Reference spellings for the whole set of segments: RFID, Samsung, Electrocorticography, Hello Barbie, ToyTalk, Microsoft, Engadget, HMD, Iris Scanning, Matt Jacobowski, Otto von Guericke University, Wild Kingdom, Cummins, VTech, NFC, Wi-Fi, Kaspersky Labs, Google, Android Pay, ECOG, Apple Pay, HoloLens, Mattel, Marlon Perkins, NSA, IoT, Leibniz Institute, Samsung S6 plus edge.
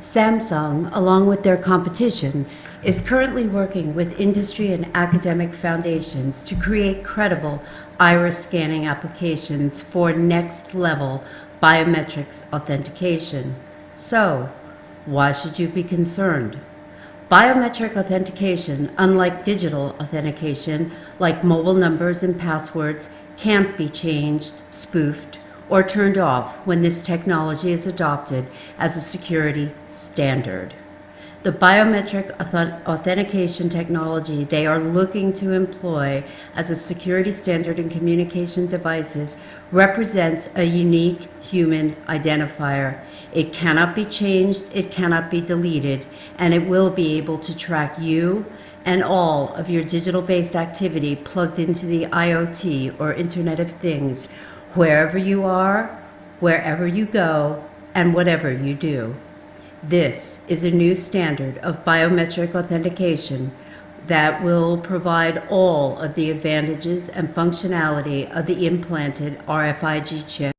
Samsung, along with their competition, is currently working with industry and academic foundations to create credible iris scanning applications for next-level biometrics authentication. So, why should you be concerned? Biometric authentication, unlike digital authentication, like mobile numbers and passwords, can't be changed, spoofed, or turned off when this technology is adopted as a security standard. The biometric authentication technology they are looking to employ as a security standard in communication devices represents a unique human identifier. It cannot be changed, it cannot be deleted, and it will be able to track you and all of your digital-based activity plugged into the IoT or Internet of Things, wherever you are, wherever you go, and whatever you do. This is a new standard of biometric authentication that will provide all of the advantages and functionality of the implanted RFID chip.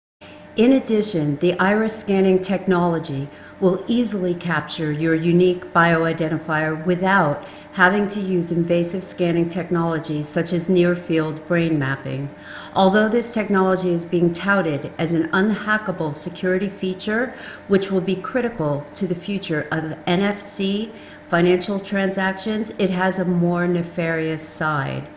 In addition, the iris scanning technology will easily capture your unique bioidentifier without having to use invasive scanning technologies such as near-field brain mapping. Although this technology is being touted as an unhackable security feature, which will be critical to the future of NFC financial transactions, it has a more nefarious side.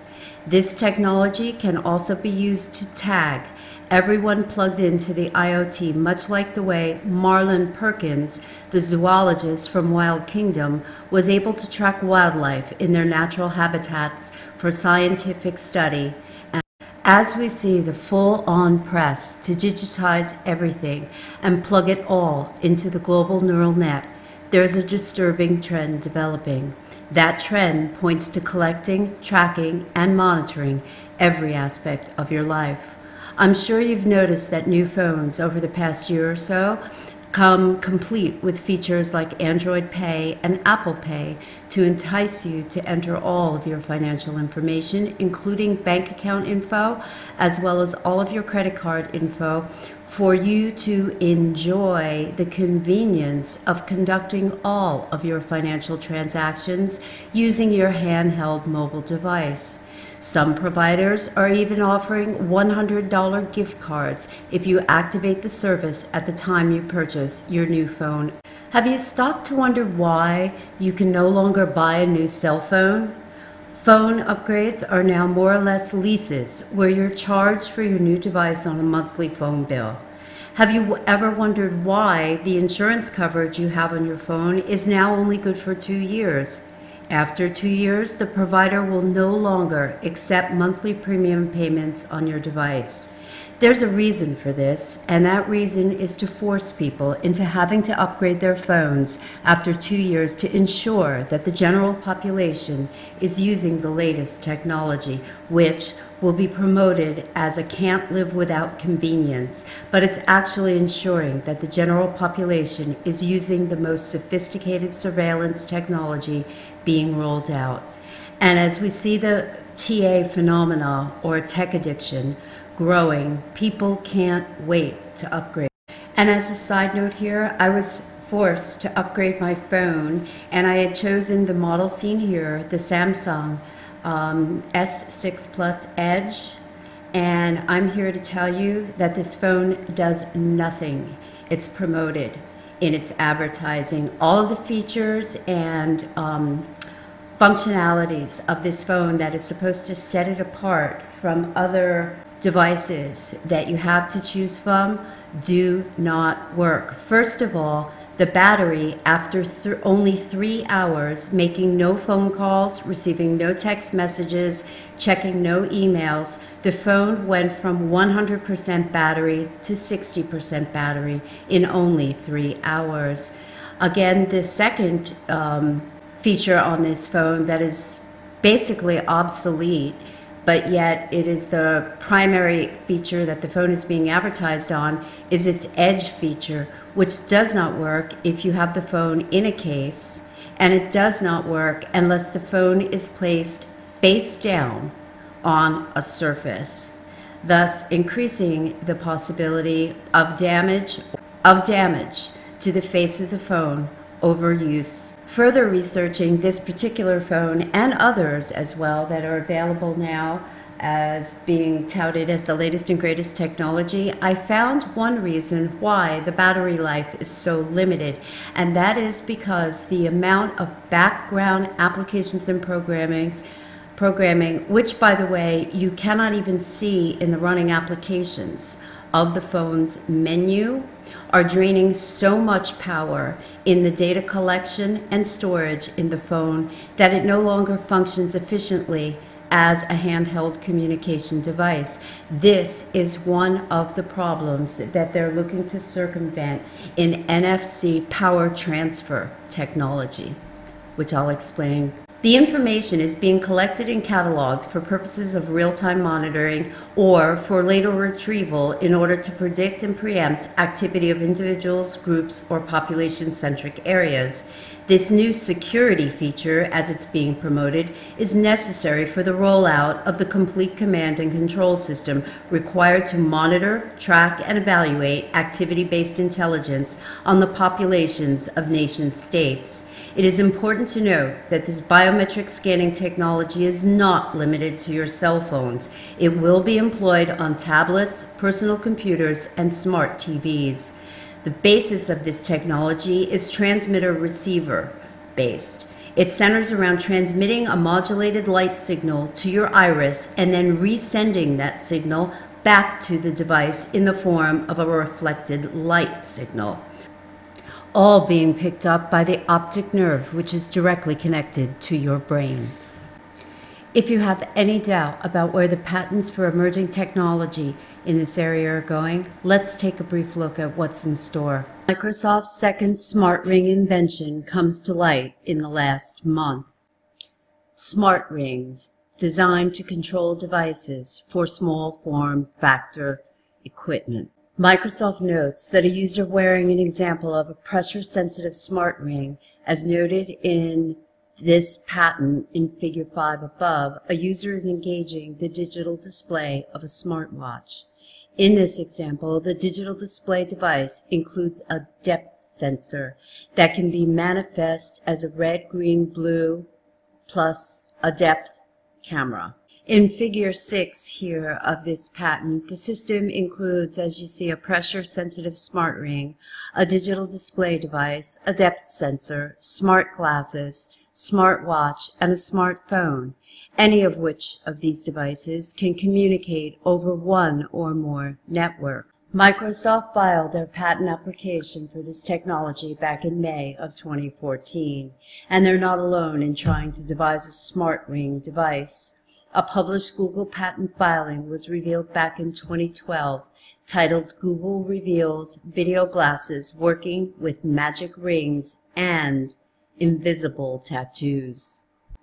This technology can also be used to tag everyone plugged into the IoT, much like the way Marlon Perkins, the zoologist from Wild Kingdom, was able to track wildlife in their natural habitats for scientific study. And as we see the full-on press to digitize everything and plug it all into the global neural net, there's a disturbing trend developing. That trend points to collecting, tracking, and monitoring every aspect of your life. I'm sure you've noticed that new phones over the past year or so come complete with features like Android Pay and Apple Pay to entice you to enter all of your financial information, including bank account info, as well as all of your credit card info, for you to enjoy the convenience of conducting all of your financial transactions using your handheld mobile device. Some providers are even offering $100 gift cards if you activate the service at the time you purchase your new phone. Have you stopped to wonder why you can no longer buy a new cell phone? Phone upgrades are now more or less leases where you're charged for your new device on a monthly phone bill. Have you ever wondered why the insurance coverage you have on your phone is now only good for 2 years? After 2 years, the provider will no longer accept monthly premium payments on your device. There's a reason for this, and that reason is to force people into having to upgrade their phones after 2 years to ensure that the general population is using the latest technology, which will be promoted as a can't live without convenience, but it's actually ensuring that the general population is using the most sophisticated surveillance technology being rolled out. And as we see the TA phenomena, or tech addiction, growing, people can't wait to upgrade. And as a side note here, I was forced to upgrade my phone, and I had chosen the model seen here, the Samsung S6 plus edge, and I'm here to tell you that this phone does nothing. It's promoted in its advertising. All of the features and functionalities of this phone that is supposed to set it apart from other devices that you have to choose from do not work. First of all, the battery after only 3 hours, making no phone calls, receiving no text messages, checking no emails, the phone went from 100% battery to 60% battery in only 3 hours. Again, the second feature on this phone that is basically obsolete, but yet it is the primary feature that the phone is being advertised on, is its edge feature, which does not work if you have the phone in a case, and it does not work unless the phone is placed face down on a surface, thus increasing the possibility of damage to the face of the phone overuse. Further researching this particular phone and others as well that are available now as being touted as the latest and greatest technology, I found one reason why the battery life is so limited, and that is because the amount of background applications and programming, which, by the way, you cannot even see in the running applications of the phone's menu, are draining so much power in the data collection and storage in the phone that it no longer functions efficiently as a handheld communication device. This is one of the problems that they're looking to circumvent in NFC power transfer technology, which I'll explain. The information is being collected and cataloged for purposes of real-time monitoring or for later retrieval in order to predict and preempt activity of individuals, groups, or population-centric areas. This new security feature, as it's being promoted, is necessary for the rollout of the complete command and control system required to monitor, track, and evaluate activity-based intelligence on the populations of nation-states. It is important to note that this biometric scanning technology is not limited to your cell phones. It will be employed on tablets, personal computers, and smart TVs. The basis of this technology is transmitter-receiver based. It centers around transmitting a modulated light signal to your iris and then resending that signal back to the device in the form of a reflected light signal, all being picked up by the optic nerve, which is directly connected to your brain. If you have any doubt about where the patents for emerging technology in this area are going, let's take a brief look at what's in store. Microsoft's second smart ring invention comes to light in the last month. Smart rings, designed to control devices for small form factor equipment. Microsoft notes that a user wearing an example of a pressure-sensitive smart ring, as noted in this patent in Figure 5 above, a user is engaging the digital display of a smartwatch. In this example, the digital display device includes a depth sensor that can be manifest as a red, green, blue, plus a depth camera. In Figure 6 here of this patent, the system includes, as you see, a pressure-sensitive smart ring, a digital display device, a depth sensor, smart glasses, smart watch, and a smartphone, any of which of these devices can communicate over one or more network. Microsoft filed their patent application for this technology back in May of 2014, and they're not alone in trying to devise a smart ring device. A published Google patent filing was revealed back in 2012, titled Google Reveals Video Glasses Working with Magic Rings and Invisible Tattoos.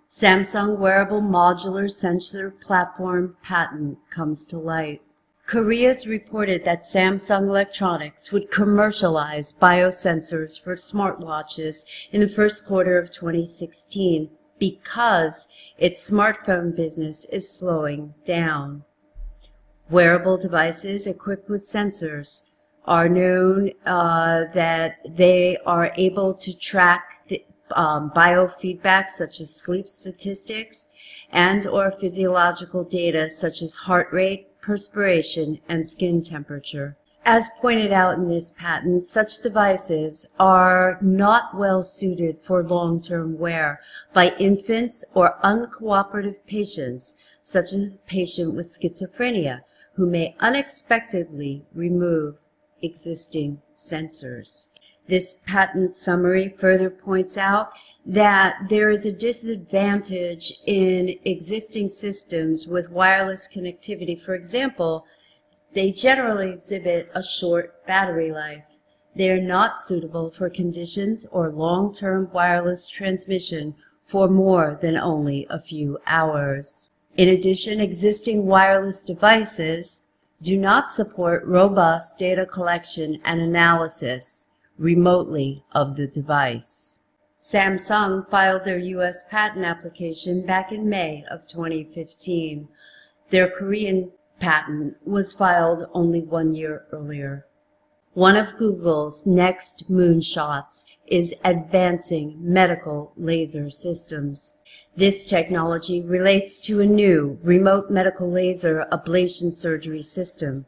Samsung Wearable Modular Sensor Platform patent comes to light. Korea's reported that Samsung Electronics would commercialize biosensors for smartwatches in the first quarter of 2016. Because its smartphone business is slowing down. Wearable devices equipped with sensors are known that they are able to track the, biofeedback such as sleep statistics and or physiological data such as heart rate, perspiration, and skin temperature. As pointed out in this patent, such devices are not well suited for long-term wear by infants or uncooperative patients, such as a patient with schizophrenia, who may unexpectedly remove existing sensors. This patent summary further points out that there is a disadvantage in existing systems with wireless connectivity. For example, they generally exhibit a short battery life. They are not suitable for conditions or long-term wireless transmission for more than only a few hours. In addition, existing wireless devices do not support robust data collection and analysis remotely of the device. Samsung filed their U.S. patent application back in May of 2015. Their Korean patent was filed only 1 year earlier. One of Google's next moonshots is advancing medical laser systems. This technology relates to a new remote medical laser ablation surgery system.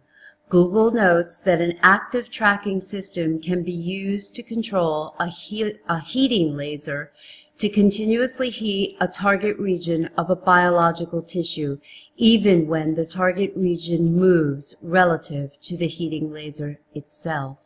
Google notes that an active tracking system can be used to control a heating laser to continuously heat a target region of a biological tissue, even when the target region moves relative to the heating laser itself.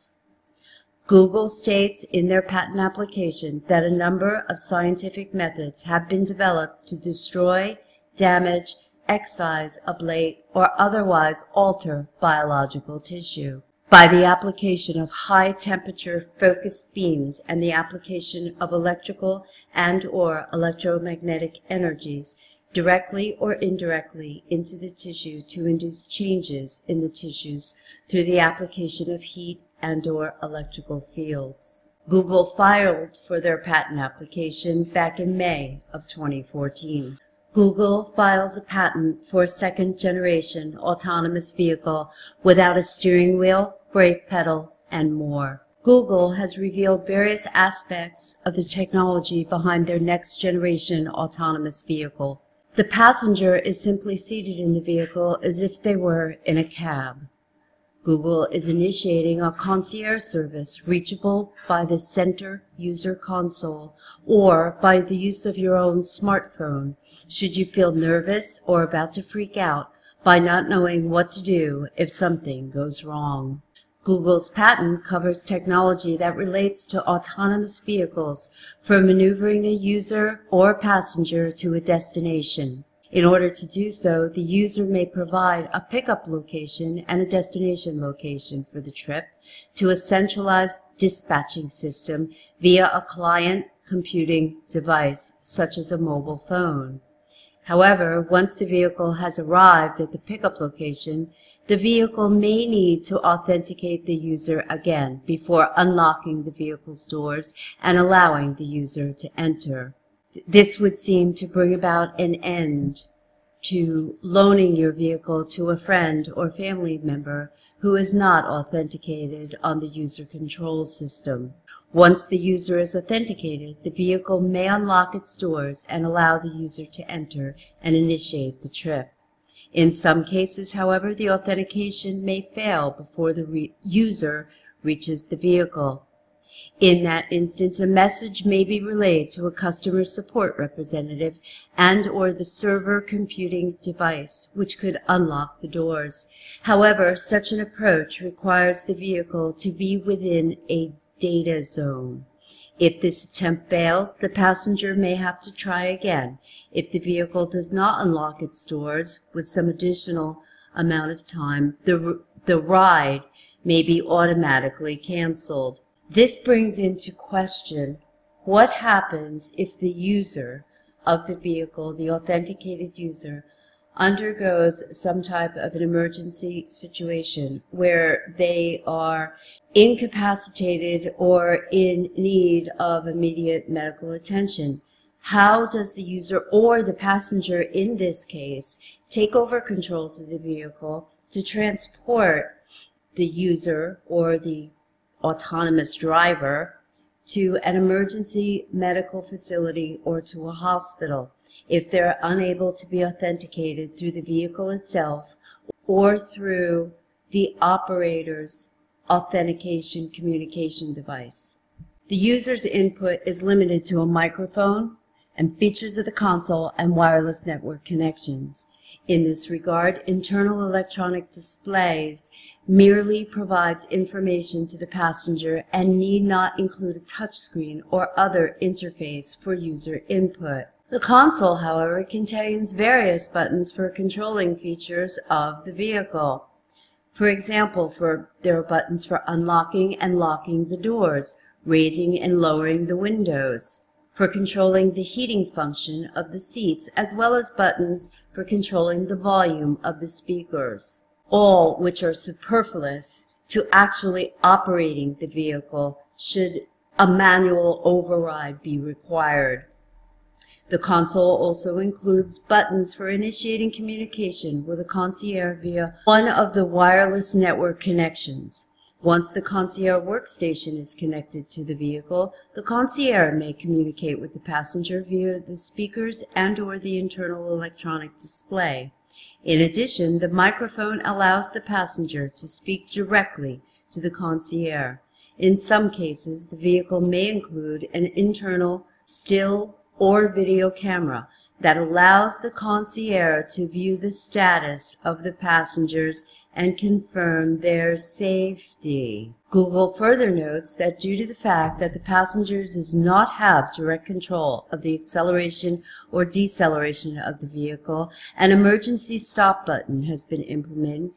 Google states in their patent application that a number of scientific methods have been developed to destroy, damage, excise, ablate, or otherwise alter biological tissue. By the application of high-temperature focused beams and the application of electrical and or electromagnetic energies directly or indirectly into the tissue to induce changes in the tissues through the application of heat and or electrical fields. Google filed for their patent application back in May of 2014. Google files a patent for a second-generation autonomous vehicle without a steering wheel, brake pedal, and more. Google has revealed various aspects of the technology behind their next-generation autonomous vehicle. The passenger is simply seated in the vehicle as if they were in a cab. Google is initiating a concierge service reachable by the center user console or by the use of your own smartphone should you feel nervous or about to freak out by not knowing what to do if something goes wrong. Google's patent covers technology that relates to autonomous vehicles for maneuvering a user or passenger to a destination. In order to do so, the user may provide a pickup location and a destination location for the trip to a centralized dispatching system via a client computing device, such as a mobile phone. However, once the vehicle has arrived at the pickup location, the vehicle may need to authenticate the user again before unlocking the vehicle's doors and allowing the user to enter. This would seem to bring about an end to loaning your vehicle to a friend or family member who is not authenticated on the user control system. Once the user is authenticated, the vehicle may unlock its doors and allow the user to enter and initiate the trip. In some cases, however, the authentication may fail before the user reaches the vehicle. In that instance, a message may be relayed to a customer support representative and or the server computing device, which could unlock the doors. However, such an approach requires the vehicle to be within a data zone. If this attempt fails, the passenger may have to try again if the vehicle does not unlock its doors with some additional amount of time. The ride may be automatically canceled. This brings into question what happens if the user of the vehicle, the authenticated user, undergoes some type of an emergency situation where they are incapacitated or in need of immediate medical attention. How does the user or the passenger in this case take over controls of the vehicle to transport the user or the autonomous driver to an emergency medical facility or to a hospital if they're unable to be authenticated through the vehicle itself or through the operator's authentication communication device? The user's input is limited to a microphone and features of the console and wireless network connections. In this regard, internal electronic displays merely provides information to the passenger and need not include a touchscreen or other interface for user input. The console, however, contains various buttons for controlling features of the vehicle. For example, there are buttons for unlocking and locking the doors, raising and lowering the windows, for controlling the heating function of the seats, as well as buttons for controlling the volume of the speakers, all which are superfluous to actually operating the vehicle should a manual override be required. The console also includes buttons for initiating communication with a concierge via one of the wireless network connections Once the concierge workstation is connected to the vehicle, the concierge may communicate with the passenger via the speakers and/or the internal electronic display. In addition, the microphone allows the passenger to speak directly to the concierge. In some cases, the vehicle may include an internal still or video camera that allows the concierge to view the status of the passengers and confirm their safety. Google further notes that due to the fact that the passenger does not have direct control of the acceleration or deceleration of the vehicle, an emergency stop button has been implemented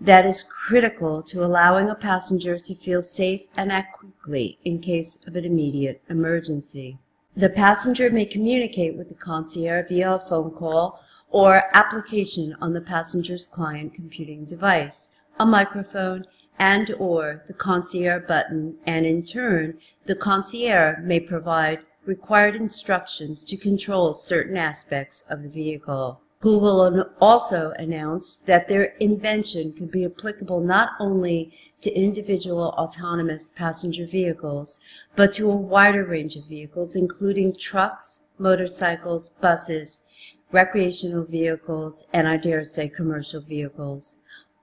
that is critical to allowing a passenger to feel safe and act quickly in case of an immediate emergency. The passenger may communicate with the concierge via a phone call or application on the passenger's client computing device, a microphone, and/or the concierge button, and in turn, the concierge may provide required instructions to control certain aspects of the vehicle. Google also announced that their invention could be applicable not only to individual autonomous passenger vehicles, but to a wider range of vehicles, including trucks, motorcycles, buses, recreational vehicles, and I dare say commercial vehicles.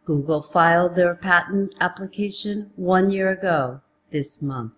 Google filed their patent application 1 year ago this month.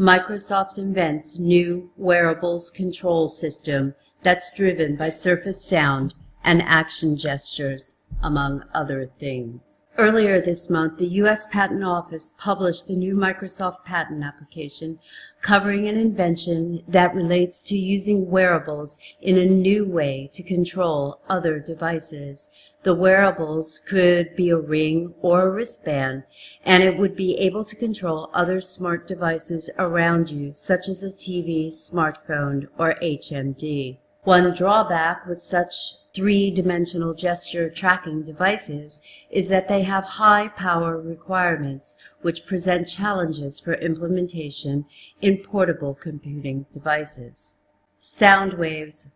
Microsoft invents new wearables control system that's driven by surface sound and action gestures, among other things. Earlier this month, the U.S. Patent Office published the new Microsoft patent application covering an invention that relates to using wearables in a new way to control other devices. The wearables could be a ring or a wristband, and it would be able to control other smart devices around you, such as a TV, smartphone, or HMD. One drawback with such three-dimensional gesture tracking devices is that they have high power requirements, which present challenges for implementation in portable computing devices. Sound waves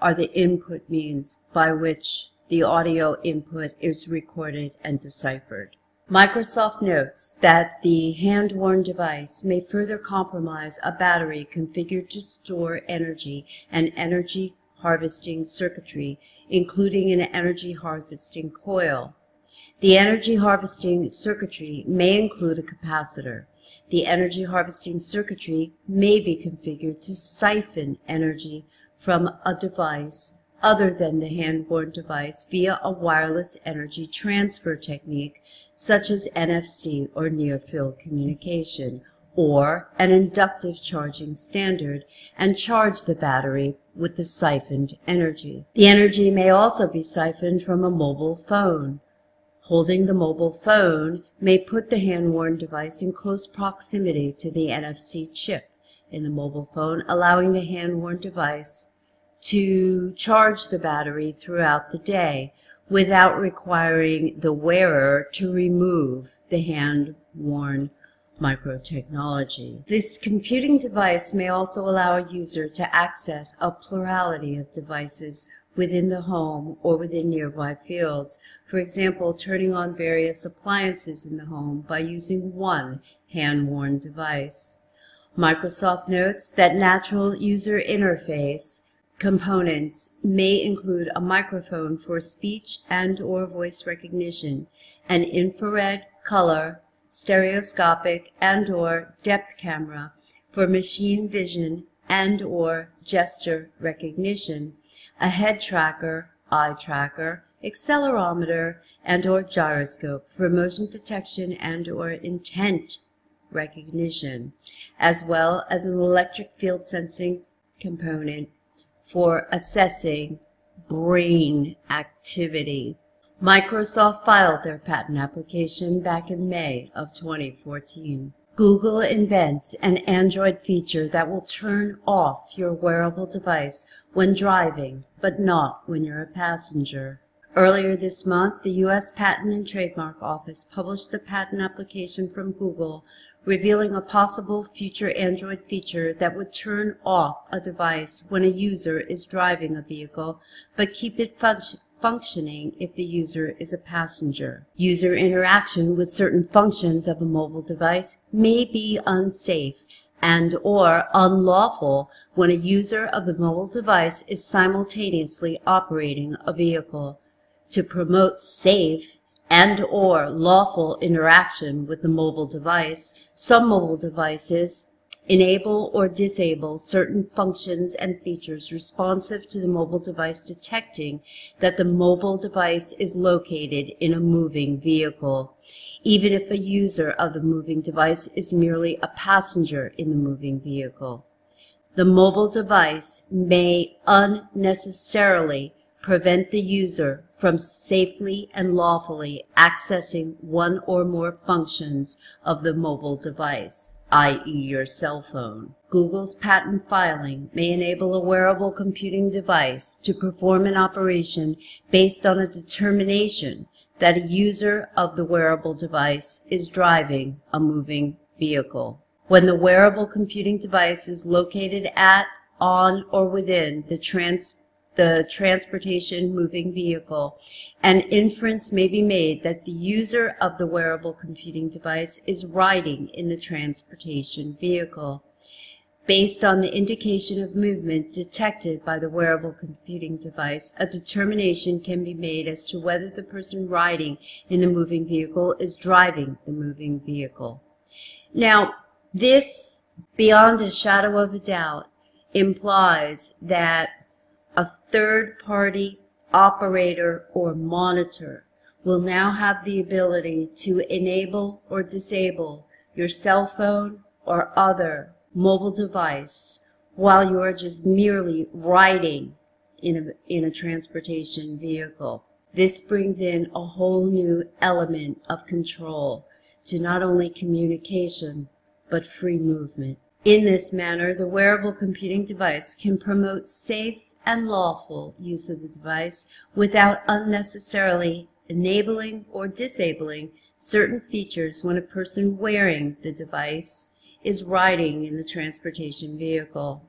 are the input means by which the audio input is recorded and deciphered. Microsoft notes that the hand-worn device may further compromise a battery configured to store energy and energy harvesting circuitry, including an energy harvesting coil. The energy harvesting circuitry may include a capacitor. The energy harvesting circuitry may be configured to siphon energy from a device other than the hand-worn device via a wireless energy transfer technique such as NFC or near-field communication, or an inductive charging standard, and charge the battery with the siphoned energy. The energy may also be siphoned from a mobile phone. Holding the mobile phone may put the hand-worn device in close proximity to the NFC chip in the mobile phone, allowing the hand-worn device to charge the battery throughout the day without requiring the wearer to remove the hand-worn microtechnology. This computing device may also allow a user to access a plurality of devices within the home or within nearby fields, for example, turning on various appliances in the home by using one hand-worn device. Microsoft notes that natural user interface components may include a microphone for speech and/or voice recognition, an infrared, color, stereoscopic and/or depth camera for machine vision and/or gesture recognition, a head tracker, eye tracker, accelerometer and/or gyroscope for motion detection and/or intent recognition, as well as an electric field sensing component for assessing brain activity. Microsoft filed their patent application back in May of 2014. Google invents an Android feature that will turn off your wearable device when driving, but not when you're a passenger. Earlier this month, the U.S. Patent and Trademark Office published the patent application from Google, revealing a possible future Android feature that would turn off a device when a user is driving a vehicle, but keep it functioning functioning if the user is a passenger. User interaction with certain functions of a mobile device may be unsafe and or unlawful when a user of the mobile device is simultaneously operating a vehicle. To promote safe and or lawful interaction with the mobile device, some mobile devices enable or disable certain functions and features responsive to the mobile device detecting that the mobile device is located in a moving vehicle, even if a user of the moving device is merely a passenger in the moving vehicle. The mobile device may unnecessarily prevent the user from safely and lawfully accessing one or more functions of the mobile device, i.e. your cell phone. Google's patent filing may enable a wearable computing device to perform an operation based on a determination that a user of the wearable device is driving a moving vehicle, when the wearable computing device is located at, on, or within the transportation moving vehicle. An inference may be made that the user of the wearable computing device is riding in the transportation vehicle, based on the indication of movement detected by the wearable computing device. A determination can be made as to whether the person riding in the moving vehicle is driving the moving vehicle. Now, this, beyond a shadow of a doubt, implies that a third-party operator or monitor will now have the ability to enable or disable your cell phone or other mobile device while you are just merely riding in a transportation vehicle. This brings in a whole new element of control to not only communication but free movement. In this manner, the wearable computing device can promote safe and lawful use of the device without unnecessarily enabling or disabling certain features when a person wearing the device is riding in the transportation vehicle.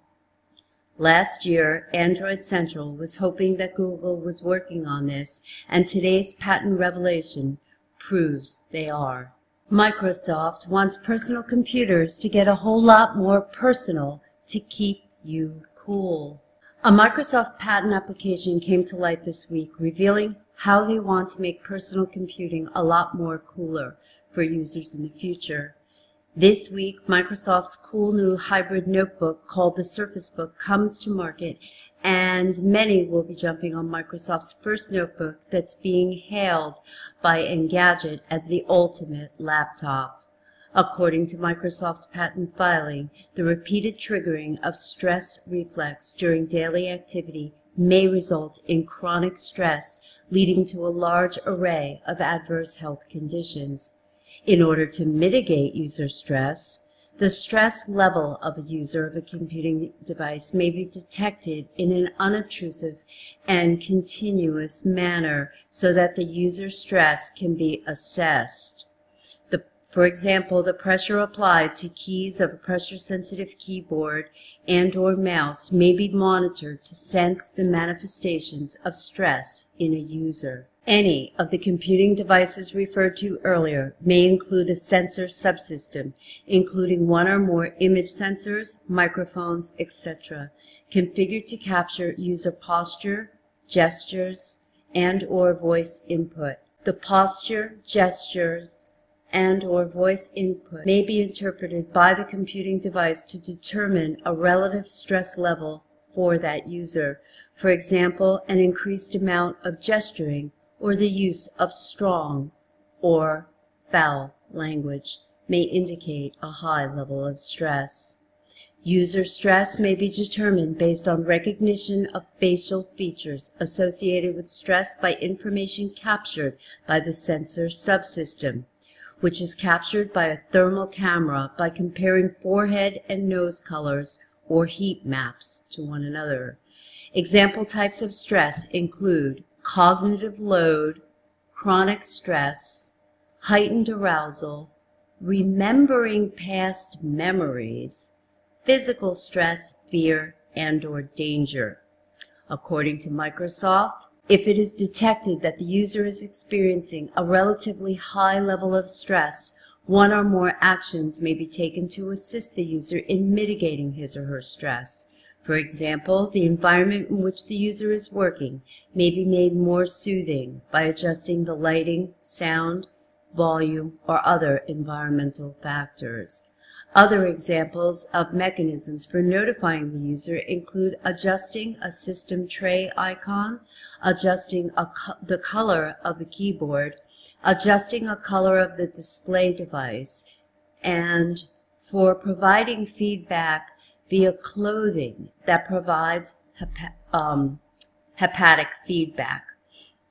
Last year, Android Central was hoping that Google was working on this, and today's patent revelation proves they are. Microsoft wants personal computers to get a whole lot more personal to keep you cool. A Microsoft patent application came to light this week, revealing how they want to make personal computing a lot more cooler for users in the future. This week, Microsoft's cool new hybrid notebook called the Surface Book comes to market, and many will be jumping on Microsoft's first notebook that's being hailed by Engadget as the ultimate laptop. According to Microsoft's patent filing, the repeated triggering of stress reflex during daily activity may result in chronic stress, leading to a large array of adverse health conditions. In order to mitigate user stress, the stress level of a user of a computing device may be detected in an unobtrusive and continuous manner so that the user's stress can be assessed. For example, the pressure applied to keys of a pressure-sensitive keyboard and/or mouse may be monitored to sense the manifestations of stress in a user. Any of the computing devices referred to earlier may include a sensor subsystem, including one or more image sensors, microphones, etc., configured to capture user posture, gestures, and/or voice input. The posture, gestures, and or voice input may be interpreted by the computing device to determine a relative stress level for that user. For example, an increased amount of gesturing or the use of strong or foul language may indicate a high level of stress. User stress may be determined based on recognition of facial features associated with stress by information captured by the sensor subsystem, which is captured by a thermal camera by comparing forehead and nose colors or heat maps to one another. Example types of stress include cognitive load, chronic stress, heightened arousal, remembering past memories, physical stress, fear, and/or danger. According to Microsoft, If it is detected that the user is experiencing a relatively high level of stress, one or more actions may be taken to assist the user in mitigating his or her stress. For example, the environment in which the user is working may be made more soothing by adjusting the lighting, sound, volume, or other environmental factors. Other examples of mechanisms for notifying the user include adjusting a system tray icon, adjusting the color of the keyboard, adjusting a color of the display device, and for providing feedback via clothing that provides hepatic feedback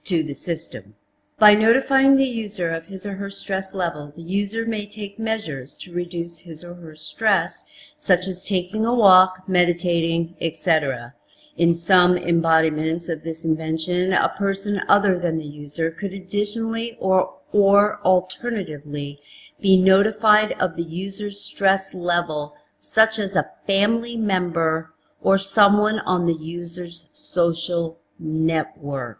to the system. By notifying the user of his or her stress level, the user may take measures to reduce his or her stress, such as taking a walk, meditating, etc. In some embodiments of this invention, a person other than the user could additionally or alternatively be notified of the user's stress level, such as a family member or someone on the user's social network.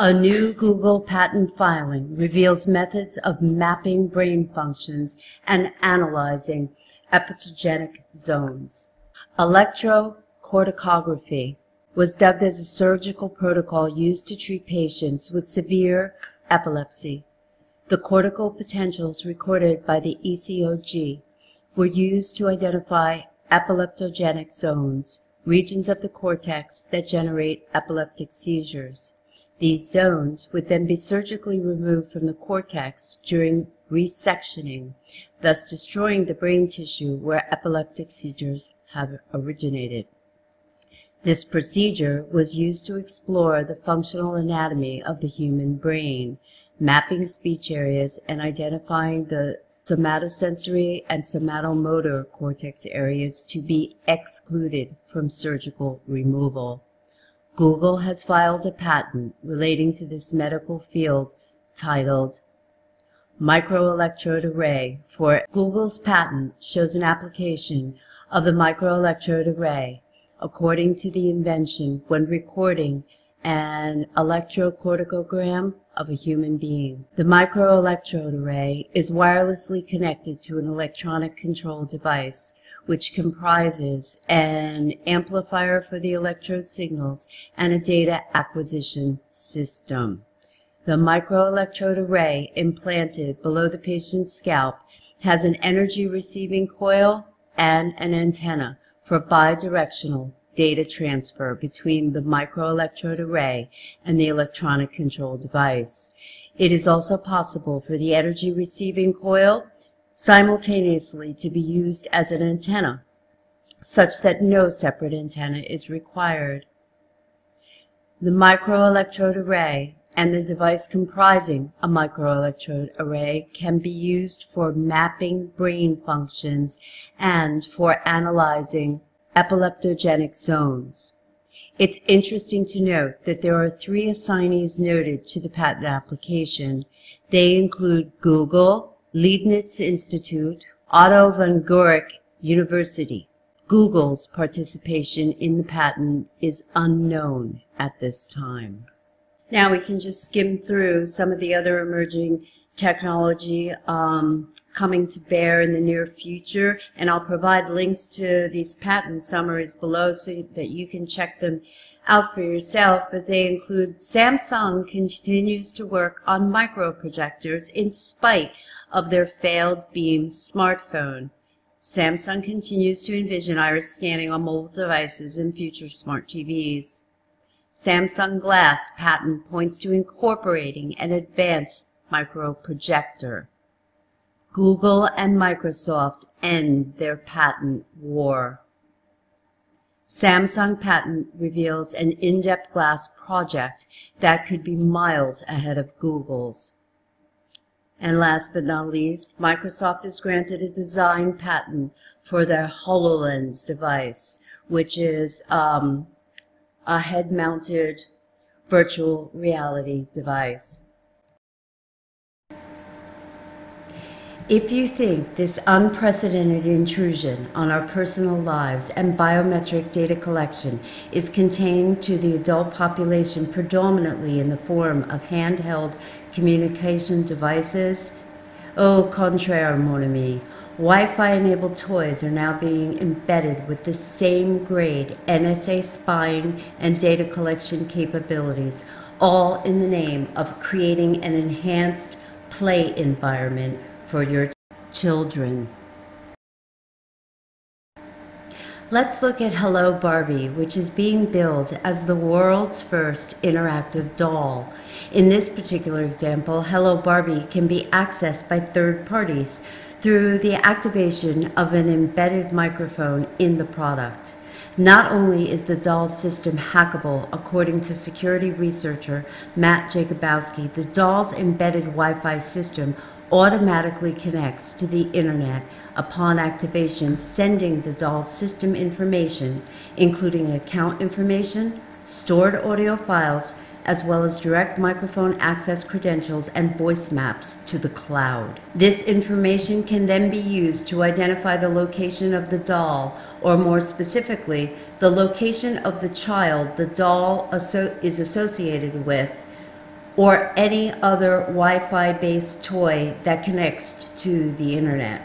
A new Google patent filing reveals methods of mapping brain functions and analyzing epigenetic zones. Electrocorticography was dubbed as a surgical protocol used to treat patients with severe epilepsy. The cortical potentials recorded by the ECOG were used to identify epileptogenic zones, regions of the cortex that generate epileptic seizures. These zones would then be surgically removed from the cortex during resectioning, thus destroying the brain tissue where epileptic seizures have originated. This procedure was used to explore the functional anatomy of the human brain, mapping speech areas and identifying the somatosensory and somatomotor cortex areas to be excluded from surgical removal. Google has filed a patent relating to this medical field titled Microelectrode Array, for Google's patent shows an application of the microelectrode array according to the invention when recording an electrocorticogram of a human being. The microelectrode array is wirelessly connected to an electronic control device, which comprises an amplifier for the electrode signals and a data acquisition system. The microelectrode array implanted below the patient's scalp has an energy receiving coil and an antenna for bidirectional data transfer between the microelectrode array and the electronic control device. It is also possible for the energy receiving coil simultaneously to be used as an antenna, such that no separate antenna is required. The microelectrode array and the device comprising a microelectrode array can be used for mapping brain functions and for analyzing epileptogenic zones. It's interesting to note that there are three assignees noted to the patent application. They include Google, Leibniz Institute, Otto von Guericke University. Google's participation in the patent is unknown at this time. Now we can just skim through some of the other emerging technology coming to bear in the near future, and I'll provide links to these patent summaries below so that you can check them out for yourself, but they include Samsung continues to work on microprojectors in spite of their failed beam smartphone. Samsung continues to envision iris scanning on mobile devices and future smart TVs. Samsung Glass patent points to incorporating an advanced microprojector. Google and Microsoft end their patent war. Samsung patent reveals an in-depth glass project that could be miles ahead of Google's. And last but not least, Microsoft is granted a design patent for their HoloLens device, which is a head-mounted virtual reality device. If you think this unprecedented intrusion on our personal lives and biometric data collection is contained to the adult population predominantly in the form of handheld communication devices, au contraire, mon ami, Wi-Fi-enabled toys are now being embedded with the same grade NSA spying and data collection capabilities, all in the name of creating an enhanced play environment for your children. Let's look at Hello Barbie, which is being billed as the world's first interactive doll. In this particular example, Hello Barbie can be accessed by third parties through the activation of an embedded microphone in the product. Not only is the doll system hackable, according to security researcher Matt Jacobowski, the doll's embedded Wi-Fi system automatically connects to the internet upon activation, sending the doll's system information, including account information, stored audio files, as well as direct microphone access credentials and voice maps to the cloud. This information can then be used to identify the location of the doll, or more specifically, the location of the child the doll is associated with, or any other Wi-Fi-based toy that connects to the internet.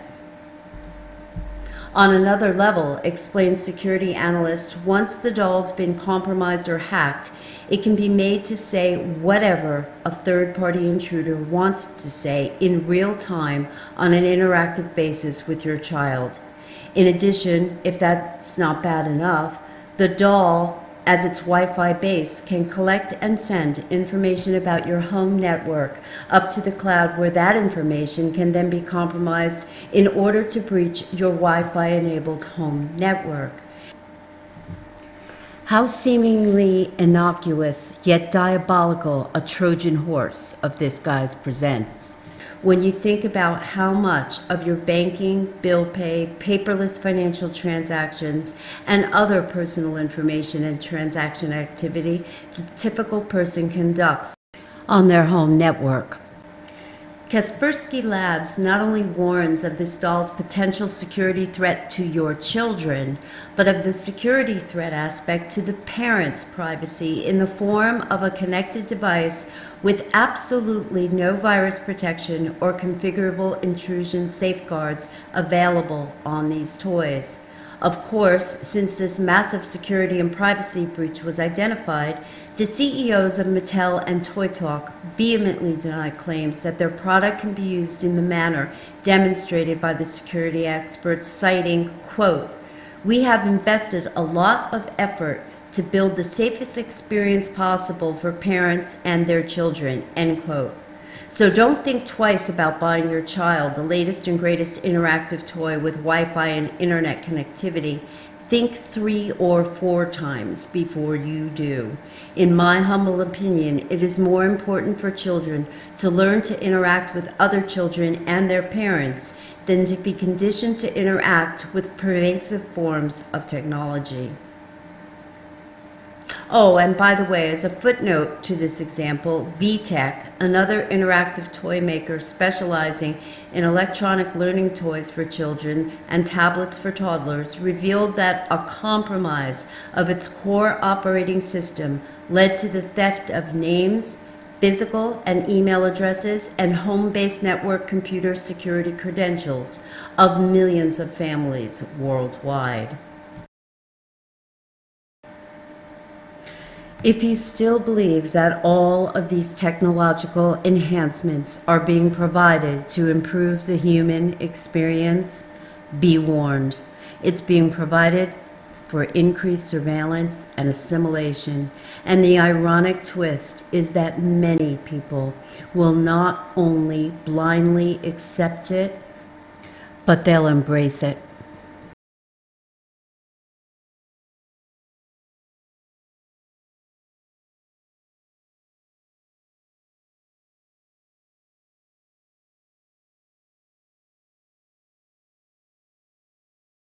On another level, explains security analyst, once the doll's been compromised or hacked, it can be made to say whatever a third-party intruder wants to say in real time on an interactive basis with your child. In addition, if that's not bad enough, the doll, as its Wi-Fi base, can collect and send information about your home network up to the cloud, where that information can then be compromised in order to breach your Wi-Fi-enabled home network. How seemingly innocuous, yet diabolical, a Trojan horse of this guise presents. When you think about how much of your banking, bill pay, paperless financial transactions, and other personal information and transaction activity the typical person conducts on their home network. Kaspersky Labs not only warns of this doll's potential security threat to your children, but of the security threat aspect to the parents' privacy in the form of a connected device with absolutely no virus protection or configurable intrusion safeguards available on these toys. Of course, since this massive security and privacy breach was identified, the CEOs of Mattel and ToyTalk vehemently deny claims that their product can be used in the manner demonstrated by the security experts, citing, quote, "We have invested a lot of effort to build the safest experience possible for parents and their children," end quote. So don't think twice about buying your child the latest and greatest interactive toy with Wi-Fi and internet connectivity. Think 3 or 4 times before you do. In my humble opinion, it is more important for children to learn to interact with other children and their parents than to be conditioned to interact with pervasive forms of technology. Oh, and by the way, as a footnote to this example, VTech, another interactive toy maker specializing in electronic learning toys for children and tablets for toddlers, revealed that a compromise of its core operating system led to the theft of names, physical and email addresses, and home-based network computer security credentials of millions of families worldwide. If you still believe that all of these technological enhancements are being provided to improve the human experience, be warned. It's being provided for increased surveillance and assimilation. And the ironic twist is that many people will not only blindly accept it, but they'll embrace it.